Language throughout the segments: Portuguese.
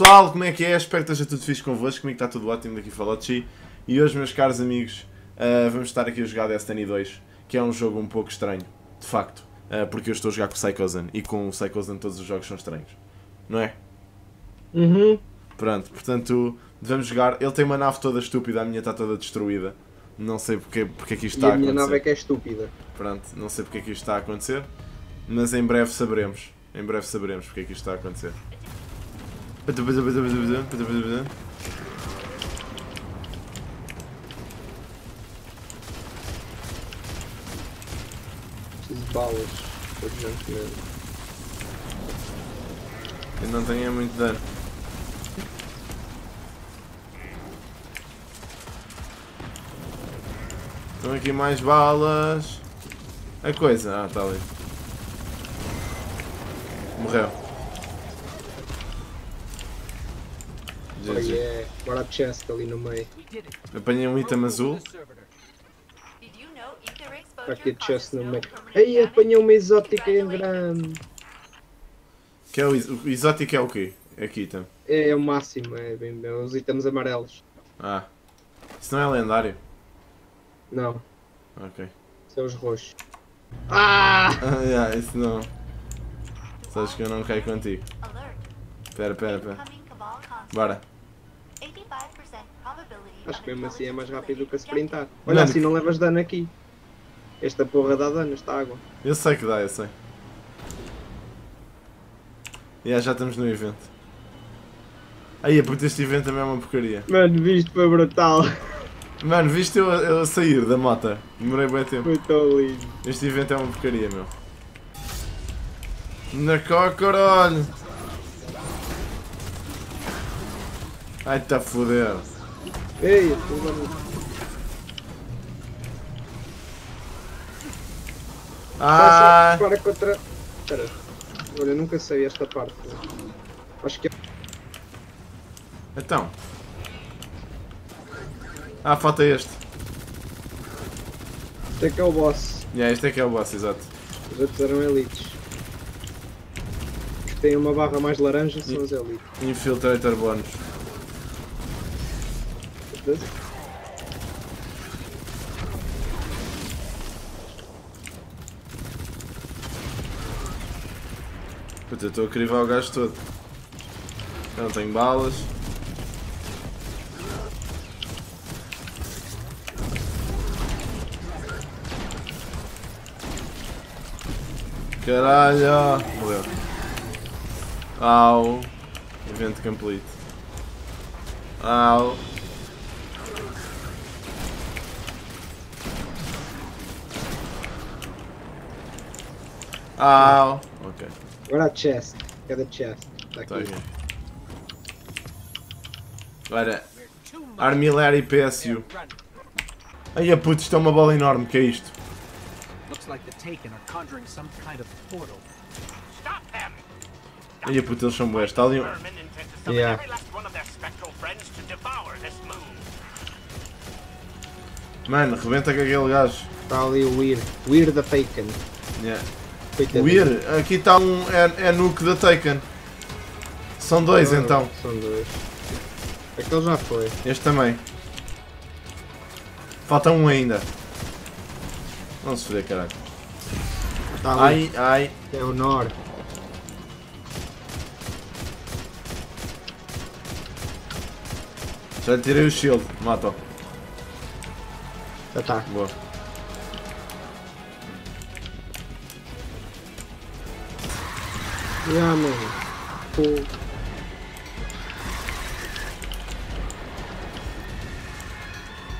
pessoal, como é que é? Espero que esteja tudo fixe convosco, comigo está tudo ótimo, daqui Falochi. E hoje, meus caros amigos, vamos estar aqui a jogar Destiny 2, que é um jogo um pouco estranho, de facto, porque eu estou a jogar com o Psychosan, e com o Psychosan todos os jogos são estranhos, não é? Uhum. Pronto, portanto, devemos jogar, ele tem uma nave toda estúpida, a minha está toda destruída, não sei porque é que isto está a acontecer. A minha nave é que é estúpida. Pronto, não sei porque é que isto está a acontecer, mas em breve saberemos porque é que isto está a acontecer. Preciso de balas, urgentemente. Eu não tenho muito dano. Estão aqui mais balas. A coisa. Ah, está ali. Morreu. Oh yeah, bora a chest ali no meio. Apanhei um item azul. Para que a chest no meio. Aí apanhei uma exótica em grande. Que é o exótico é o quê? Aqui item. É o máximo, é bem os itens amarelos. Ah. Isso não é lendário? Não. Ok. São os roxos. Ah! Yeah, isso não. Sabes que eu não caio contigo. Pera. Bora. Acho que mesmo assim é mais rápido do que a sprintar. Olha, não, assim não levas dano aqui. Esta porra dá dano, esta água. Eu sei que dá, eu sei. Já estamos no evento. Aí, porque este evento também é uma porcaria. Mano, visto foi brutal. Mano, viste eu sair da moto. Demorei bem tempo. Foi tão lindo. Este evento é uma porcaria, meu. Na caralho! Ai, tá a foder! Ei, estou maluco! Ah! Para contra. Espera. Olha, eu nunca sei esta parte. Acho que é. Então. Ah, falta este. Este é que é o boss. Yeah, este é que é o boss, exato. Os outros eram elites. Os que têm uma barra mais laranja são os elites. Infiltrator bónus. Puta, eu estou a crivar o gajo todo. Eu não tenho balas. Caralho! Morreu. Au! Evento completo. Au! Au! Ok. Agora a chest. Cada chest. Está aqui. Okay. Agora. Armilar e PSU. Ai a puta, isto é uma bola enorme. Que é isto? Like the Taken are conjuring some kind of portal. Stop them. Aí puto, eles são boés, está ali um... Yeah. Mano, rebenta com aquele gajo. Está ali o Weir da Taken. Yeah. Weir, aqui está um... é nuke da Taken. São dois então. São dois. Aquele já foi. Este também. Falta um ainda. Não se foder, caralho. Tá ai, ai. É o Nor. Já tirei o shield. Mata-o. Já tá. Boa. Yeah, mano. Pô.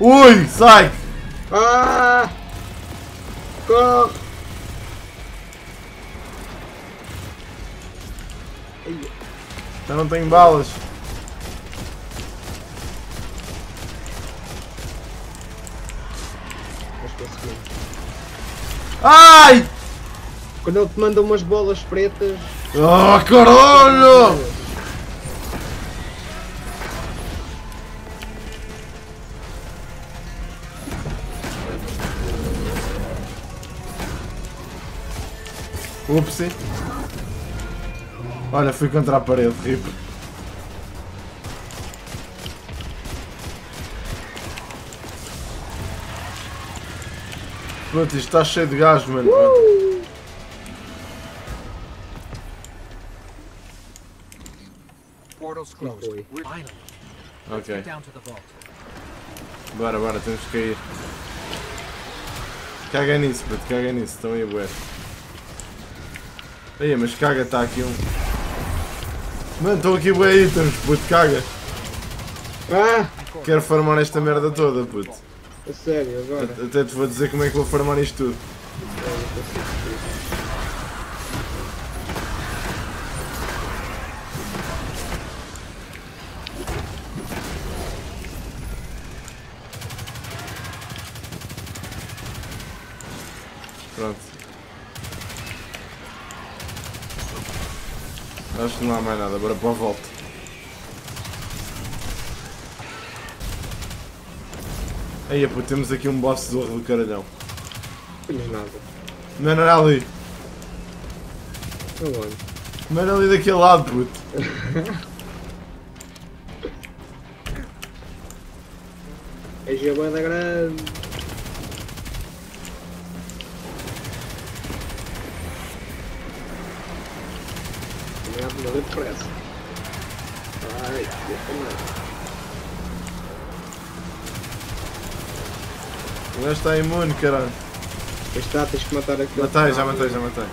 Ui, sai! Ah! Corre! Eu não tenho balas. Ai! Quando ele te manda umas bolas pretas. Ah, caralho! Ups. Olha, fui contra a parede, tipo. Pronto, isto está cheio de gás, mano. Ok. Bora, bora, temos que cair. Caga nisso, puto, caga nisso, estão aí a bué. Aí, mas caga, está aqui um. Mano, estão aqui bué itens, puto, caga. Ah! Quero farmar esta merda toda, puto. A sério, agora? Até te vou dizer como é que vou farmar isto tudo. Pronto. Acho que não há mais nada, agora para a volta. Aí, pô, temos aqui um boss do caralhão. Não, não era ali. Não era ali daquele lado, puto. É gigante grande. Depressa. Ai, que o gajo está imune, caralho. Pois está, tens que matar aquele. Matei, já matei, já matei.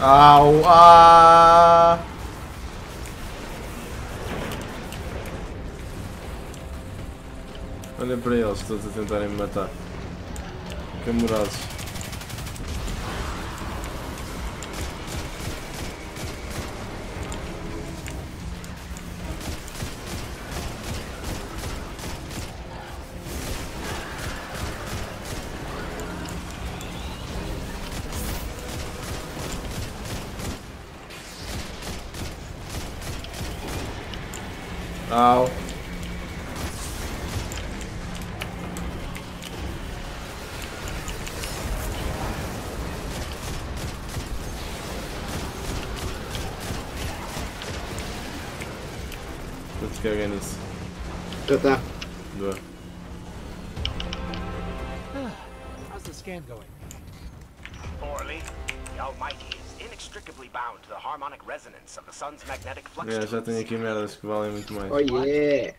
Au, ah! Olha para eles, todos a tentarem me matar. Camurados. Au. Caguei nisso. Já está. Boa. How's the scan going? Poorly. The Almighty is inextricably bound to the harmonic resonance of the sun's magnetic fluctuations. Já tenho aqui merdas que valem muito mais. Oh yeah.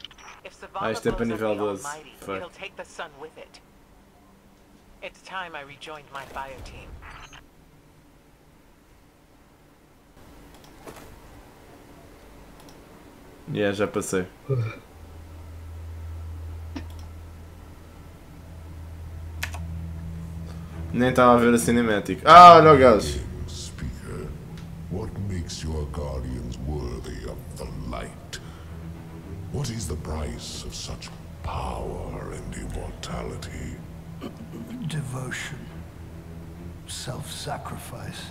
Ah, isto é para nível 12. It'll take the sun with it. It's time I rejoined my fire team. Yeah, já passei. Nem estava a ver a cinemática. Ah, olha o gajo. Speaker, what makes your guardians worthy of the light? What is the price of such power and immortality? Devotion, self-sacrifice,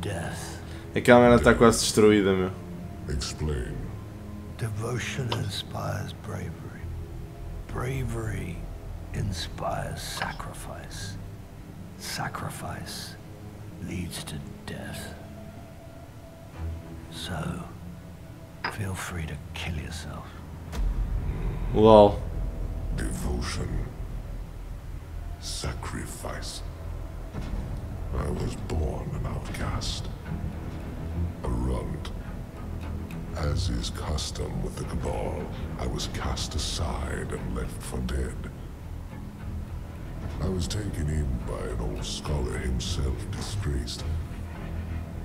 death. A câmera está quase destruída, meu. Explain. Devotion inspires bravery. Bravery inspires sacrifice. Sacrifice leads to death. So, feel free to kill yourself. Lol. Devotion. Sacrifice. I was born an outcast. A runt. As is custom with the Cabal, I was cast aside and left for dead. I was taken in by an old scholar himself disgraced,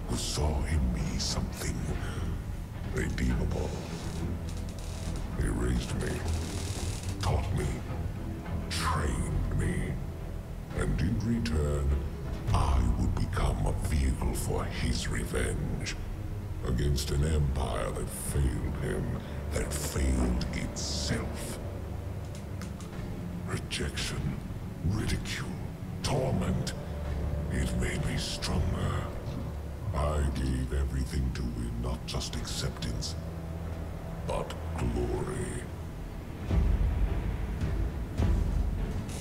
who saw in me something redeemable. They raised me, taught me, trained me, and in return, I would become a vehicle for his revenge. Against an empire that failed him, that failed itself. Rejection, ridicule, torment, it made me stronger. I gave everything to win not just acceptance, but glory.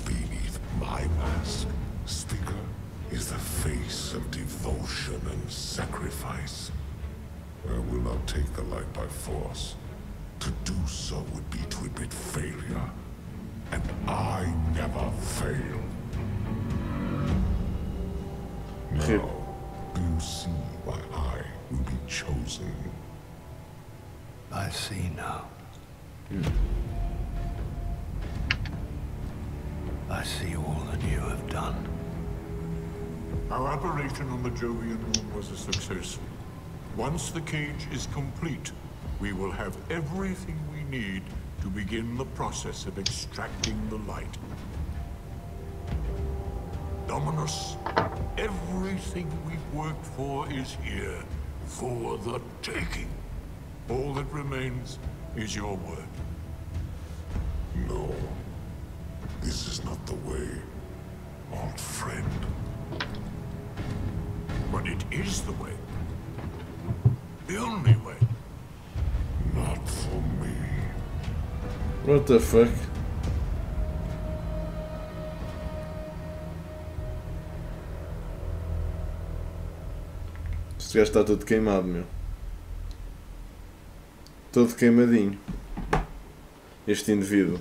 Beneath my mask, sticker, is the face of devotion and sacrifice. I will not take the light by force. us. To do so would be to admit failure, and I never fail. Now, do you see why I will be chosen? I see now. I see all that you have done. Our operation on the Jovian Moon was a success. Once the cage is complete, we will have everything we need to begin the process of extracting the light. Dominus, everything we've worked for is here, for the taking. All that remains is your word. No, this is not the way, old friend. But it is the way. The only way. Not for me. What the fuck? Este gajo está todo queimado, meu. Todo queimadinho. Este indivíduo.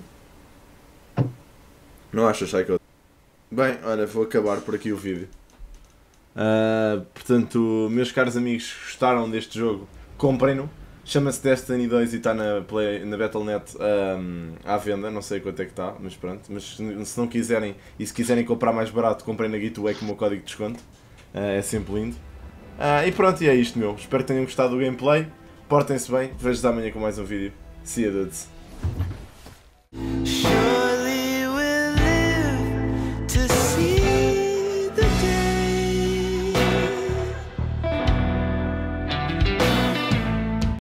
Não achas, Psycho? Bem, olha, vou acabar por aqui o vídeo. Portanto, meus caros amigos, gostaram deste jogo? Comprem-no. Chama-se Destiny 2 e está na Battle.net à venda, não sei quanto é que está, mas pronto. Mas se não quiserem, e se quiserem comprar mais barato, comprem na Gateway com o meu código de desconto. É sempre lindo. E pronto, e é isto, meu. Espero que tenham gostado do gameplay. Portem-se bem, vejo-vos amanhã com mais um vídeo. See you, dudes.